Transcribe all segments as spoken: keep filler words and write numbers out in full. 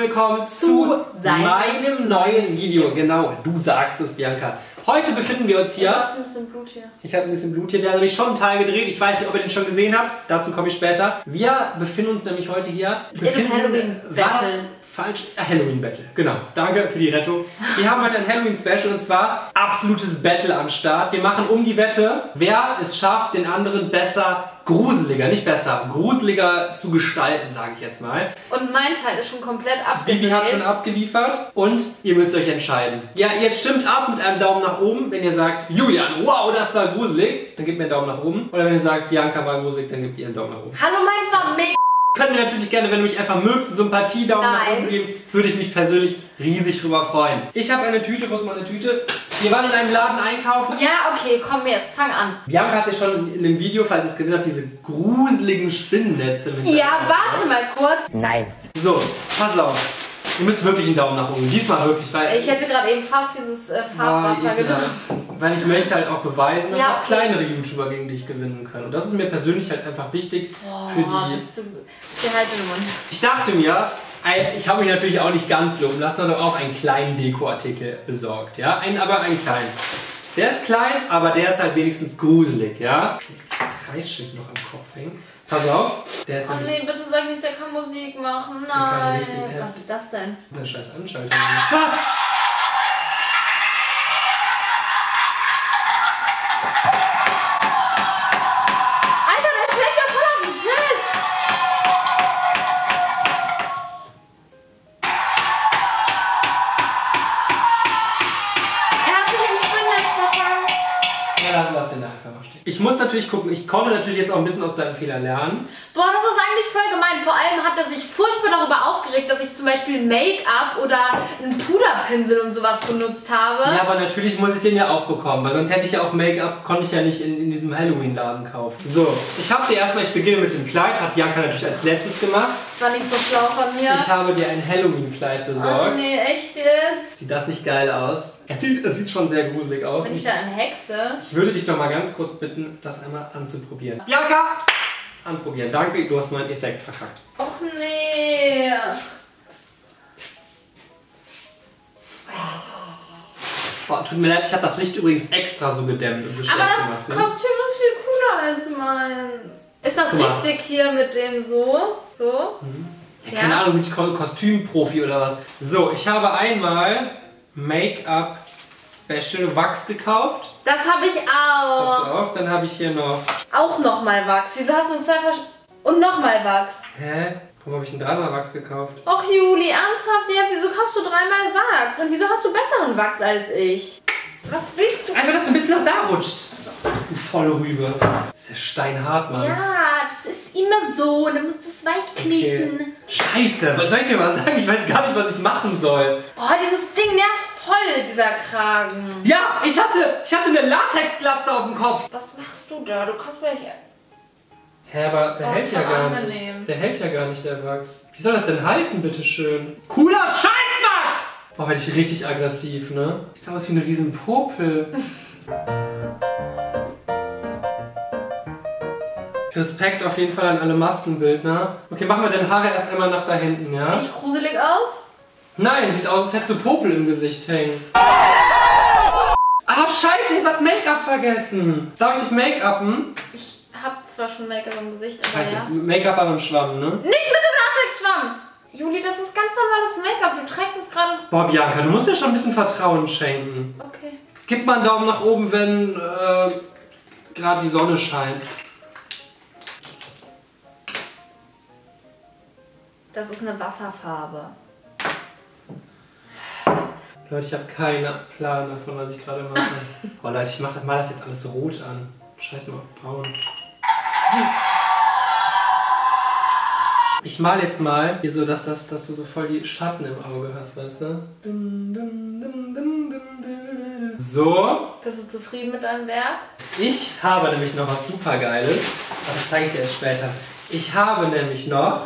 willkommen zu, zu meinem neuen Video. Genau, du sagst es, Bianca. Heute befinden wir uns hier. Du hast ein bisschen Blut hier. Ich habe ein bisschen Blut hier. Wir haben nämlich schon einen Teil gedreht. Ich weiß nicht, ob ihr den schon gesehen habt. Dazu komme ich später. Wir befinden uns nämlich heute hier. Wir befinden uns in einem Halloween-Battle. Falsch. Halloween-Battle. Genau. Danke für die Rettung. Wir haben heute ein Halloween-Special und zwar absolutes Battle am Start. Wir machen um die Wette, wer es schafft, den anderen besser, gruseliger, nicht besser, gruseliger zu gestalten, sage ich jetzt mal. Und mein Teil ist schon komplett abgeliefert. Bibi hat schon abgeliefert und ihr müsst euch entscheiden. Ja, jetzt stimmt ab mit einem Daumen nach oben, wenn ihr sagt, Julian, wow, das war gruselig, dann gebt mir einen Daumen nach oben. Oder wenn ihr sagt, Bianca war gruselig, dann gebt ihr einen Daumen nach oben. Hallo, meins war mega. Könnt ihr natürlich gerne, wenn ihr mich einfach mögt, Sympathie-Daumen nach oben geben, würde ich mich persönlich riesig drüber freuen. Ich habe eine Tüte, wo ist meine Tüte? Wir waren in einem Laden einkaufen. Ja, okay, komm jetzt, fang an. Bianca hat ja schon in dem Video, falls ihr es gesehen habt, diese gruseligen Spinnennetze. Mit ja, warte mal kurz. Nein. So, pass auf. Ihr müsst wirklich einen Daumen nach oben, diesmal wirklich, weil... Ich hätte gerade eben fast dieses äh, Farbwasser genommen. Weil ich möchte halt auch beweisen, dass ja, okay. auch kleinere YouTuber gegen dich gewinnen können. Und das ist mir persönlich halt einfach wichtig oh, für die... Bist du... Gehalte den Mund. Ich dachte mir, ich habe mich natürlich auch nicht ganz loben lassen, sondern auch einen kleinen Dekoartikel besorgt, ja? Einen, aber einen kleinen. Der ist klein, aber der ist halt wenigstens gruselig, ja? Kreisschild noch am Kopf hängen. Pass auf, der ist oh nämlich... Oh nee, bitte sag nicht, der kann Musik machen, nein. Was ist das denn? Eine scheiß Anschaltung. Ah! Ich muss natürlich gucken, ich konnte natürlich jetzt auch ein bisschen aus deinen Fehlern lernen. Boah, das ist eigentlich voll gemein. Vor allem hat er sich furchtbar darüber aufgeregt, dass ich zum Beispiel Make-up oder einen Puderpinsel und sowas benutzt habe. Ja, aber natürlich muss ich den ja auch bekommen, weil sonst hätte ich ja auch Make-up, konnte ich ja nicht in, in diesem Halloween-Laden kaufen. So, ich habe dir erstmal, ich beginne mit dem Kleid, hat Bianca natürlich als letztes gemacht. Das war nicht so schlau von mir. Ich habe dir ein Halloween-Kleid besorgt. Oh nee, echt jetzt? Sieht das nicht geil aus? Es sieht schon sehr gruselig aus. Bin ich da eine Hexe? Ich würde dich doch mal ganz kurz bitten, das einmal anzuprobieren. Bianca! Anprobieren. Danke, du hast meinen Effekt verkackt. Och nee! Boah, tut mir leid, ich habe das Licht übrigens extra so gedämmt und so schlecht gemacht. Aber das Kostüm ist viel cooler als meins. Ist das richtig hier mit dem so? So? Mhm. Ja, ja. Keine Ahnung, bin ich Kostümprofi oder was? So, ich habe einmal... Make-up Special Wachs gekauft. Das habe ich auch. Das hast du auch. Dann habe ich hier noch... Auch nochmal Wachs. Wieso hast du nur zwei Versch... Und nochmal Wachs. Hä? Warum habe ich denn dreimal Wachs gekauft? Och Juli, ernsthaft jetzt? Wieso kaufst du dreimal Wachs? Und wieso hast du besseren Wachs als ich? Was willst du? Einfach, dass du ein bisschen nach da rutscht. Du volle Rübe. Das ist ja steinhart, Mann. Ja, das ist immer so. Du musst es weich kneten. Okay. Scheiße, was soll ich dir mal sagen? Ich weiß gar nicht, was ich machen soll. Oh, dieses Ding nervt voll, dieser Kragen. Ja, ich hatte, ich hatte eine Latexglatze auf dem Kopf. Was machst du da? Du kommst mir nicht... Hä, aber der oh, hält ja gar angenehm. nicht. Der hält ja gar nicht, der Wachs. Wie soll das denn halten, bitteschön? Cooler Scheißwachs! Boah, werde ich richtig aggressiv, ne? Sieht da aus wie ein riesen Popel. Respekt auf jeden Fall an alle Maskenbildner. Okay, machen wir deine Haare erst einmal nach da hinten, ja? Sieht gruselig aus? Nein, sieht aus, als hättest du Popel im Gesicht hängen. Ah, scheiße, ich hab das Make-up vergessen. Darf ich dich Make-upen? Ich hab zwar schon Make-up im Gesicht, aber scheiße, ja. Make-up aber im Schwamm, ne? Nicht mit dem Latex-Schwamm! Juli, das ist ganz normales Make-up, du trägst es gerade... Boah, Bianca, du musst mir schon ein bisschen Vertrauen schenken. Okay. Gib mal einen Daumen nach oben, wenn äh, gerade die Sonne scheint. Das ist eine Wasserfarbe. Leute, ich habe keinen Plan davon, was ich gerade mache. Boah, Leute, ich mache mal das jetzt alles rot an. Scheiß mal auf braun. Ich male jetzt mal hier so, dass, das, dass du so voll die Schatten im Auge hast, weißt du? So. Bist du zufrieden mit deinem Werk? Ich habe nämlich noch was super Geiles. Aber das zeige ich dir erst später. Ich habe nämlich noch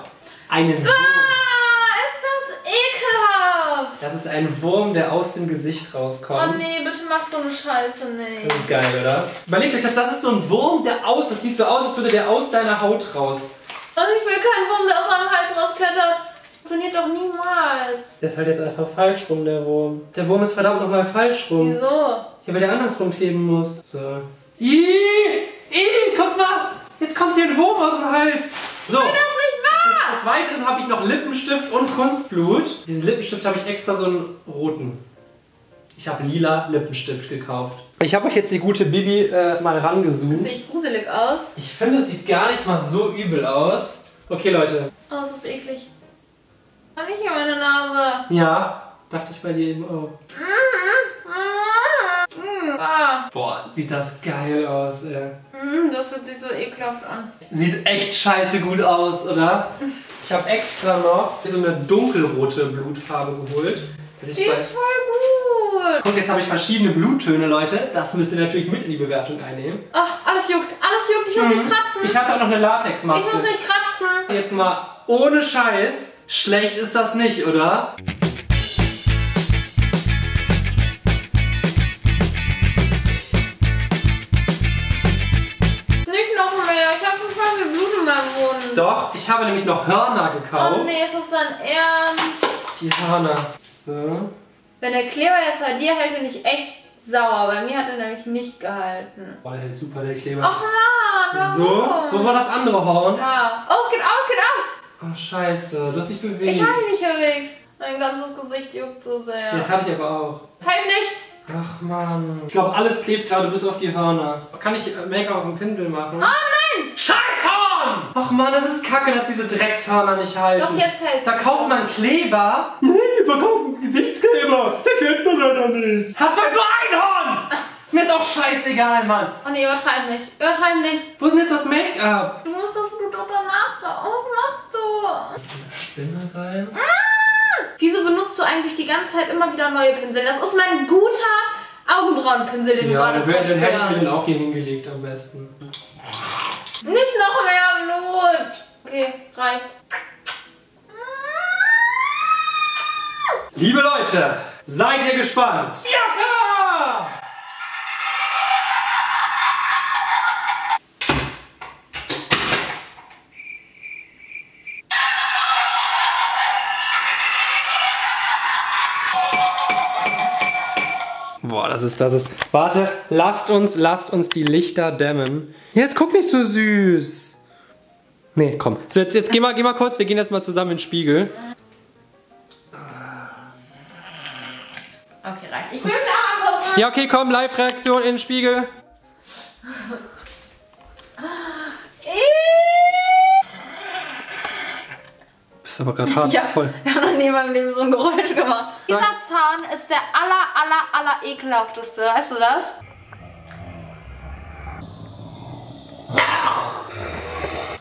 einen Wurm. Ah, ist das ekelhaft! Das ist ein Wurm, der aus dem Gesicht rauskommt. Oh nee, bitte mach so eine Scheiße nicht. Das ist geil, oder? Überlegt euch, das, das ist so ein Wurm, der aus, das sieht so aus, als würde der aus deiner Haut raus. Und ich will keinen Wurm, der aus meinem Hals rausklettert. Das funktioniert doch niemals. Der ist halt jetzt einfach falsch rum, der Wurm. Der Wurm ist verdammt nochmal falsch rum. Wieso? Ja, weil der andersrum kleben muss. So. Ihhh! Ihhh! Guck mal! Jetzt kommt hier ein Wurm aus dem Hals. So. Nein, das nicht wahr! Des, des Weiteren habe ich noch Lippenstift und Kunstblut. Diesen Lippenstift habe ich extra so einen roten. Ich habe lila Lippenstift gekauft. Ich habe euch jetzt die gute Bibi äh, mal rangezoomt. Das sieht gruselig aus. Ich finde, es sieht gar nicht mal so übel aus. Okay, Leute. Oh, das ist eklig. Hab ich hier meine Nase? Ja, dachte ich bei dir eben auch. Ah. Boah, sieht das geil aus, ey. Mm, das fühlt sich so ekelhaft an. Sieht echt scheiße gut aus, oder? Ich habe extra noch so eine dunkelrote Blutfarbe geholt. Die ist voll gut. Guck, jetzt habe ich verschiedene Bluttöne, Leute. Das müsst ihr natürlich mit in die Bewertung einnehmen. Ach, alles juckt, alles juckt. Ich muss mhm. nicht kratzen. Ich hatte auch noch eine Latexmaske. Ich muss nicht kratzen. Jetzt mal ohne Scheiß. Schlecht ist das nicht, oder? Doch, ich habe nämlich noch Hörner gekauft. Oh nee, ist das dann ernst? Die Hörner. So. Wenn der Kleber jetzt bei dir hält, bin ich echt sauer. Bei mir hat er nämlich nicht gehalten. Boah, der hält super, der Kleber. Och na, na. So, wo war das andere Horn? Ja. Oh, es geht auf, es geht auf! Oh, scheiße, du hast dich bewegt. Ich habe mich nicht bewegt. Mein ganzes Gesicht juckt so sehr. Das habe ich aber auch. Halt nicht! Ach man. Ich glaube, alles klebt gerade bis auf die Hörner. Kann ich Make-up auf dem Pinsel machen? Oh nein! Scheiße! Ach man, das ist kacke, dass diese Dreckshörner nicht halten. Doch, jetzt hält's. Verkauft man Kleber? Nee, wir verkaufen Gesichtskleber. Der klebt man leider nicht. Hast doch nur ein Horn! Ist mir jetzt auch scheißegal, Mann. Oh ne, übertreib nicht. Übertreib nicht. Wo ist denn jetzt das Make-up? Du musst das Blut doch danach. Oh, was machst du? Eine Stimme rein. Ah! Wieso benutzt du eigentlich die ganze Zeit immer wieder neue Pinsel? Das ist mein guter Augenbrauenpinsel, den ja, du gerade zerstörst. Ja, dann hätte ich mir den auch hier hingelegt am besten. Nicht noch mehr Blut! Okay, reicht. Liebe Leute, seid ihr gespannt? Ja! Boah, das ist, das ist... Warte, lasst uns, lasst uns die Lichter dämmen. Jetzt guck nicht so süß. Nee, komm. So, jetzt, jetzt geh mal, geh mal kurz, wir gehen jetzt mal zusammen in den Spiegel. Okay, reicht. Ich will da mal gucken. Ja, okay, komm, Live-Reaktion in den Spiegel. Ist aber gerade hart ja, voll. Ich habe noch nie in meinem Leben so ein Geräusch gemacht. Dieser Zahn ist der aller, aller, aller ekelhafteste. Weißt du das?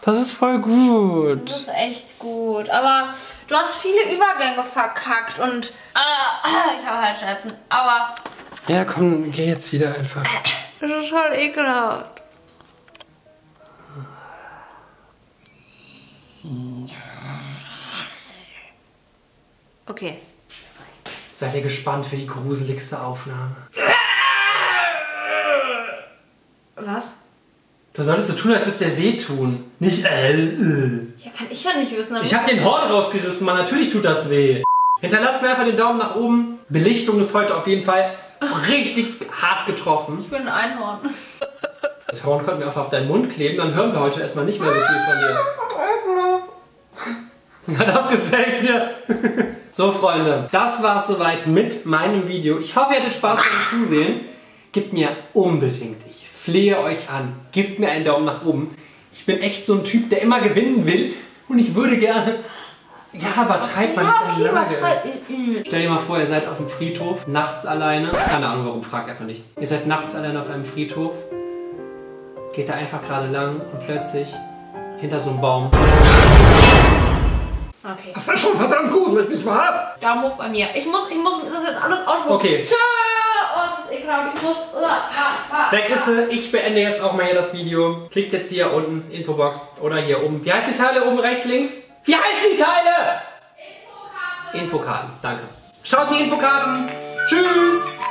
Das ist voll gut. Das ist echt gut. Aber du hast viele Übergänge verkackt und äh, ich habe halt Schmerzen. Aber ja, komm, geh jetzt wieder einfach. Das ist schon ekelhaft. Okay. Seid ihr gespannt für die gruseligste Aufnahme? Was? Du solltest so tun, als würde es dir wehtun. Nicht äh, äh. Ja, kann ich ja nicht wissen. Ich hab den Horn rausgerissen, Mann. Natürlich tut das weh. Hinterlasst mir einfach den Daumen nach oben. Belichtung ist heute auf jeden Fall richtig hart getroffen. Ich bin ein Einhorn. Das Horn konnten wir einfach auf deinen Mund kleben. Dann hören wir heute erstmal nicht mehr so viel von dir. Ja, das gefällt mir. So, Freunde, das war's soweit mit meinem Video. Ich hoffe, ihr hattet Spaß beim Zusehen. Gebt mir unbedingt, ich flehe euch an, gebt mir einen Daumen nach oben. Ich bin echt so ein Typ, der immer gewinnen will und ich würde gerne... Ja, aber treibt man nicht an Lage. Stell dir mal vor, ihr seid auf dem Friedhof, nachts alleine. Keine Ahnung, warum, fragt einfach nicht. Ihr seid nachts alleine auf einem Friedhof, geht da einfach gerade lang und plötzlich hinter so einem Baum... Okay. Das ist schon verdammt gruselig, nicht wahr? Daumen hoch bei mir. Ich muss, ich muss, das ist jetzt alles ausschmucken. Okay. Tschö! Oh, es ist ekelhaft. Ich muss... Uh, uh, uh, Weg ist sie. Ich beende jetzt auch mal hier das Video. Klickt jetzt hier unten, Infobox oder hier oben. Wie heißt die Teile? Oben rechts, links? Wie heißen die Teile? Infokarten. Infokarten, danke. Schaut die Infokarten. Tschüss!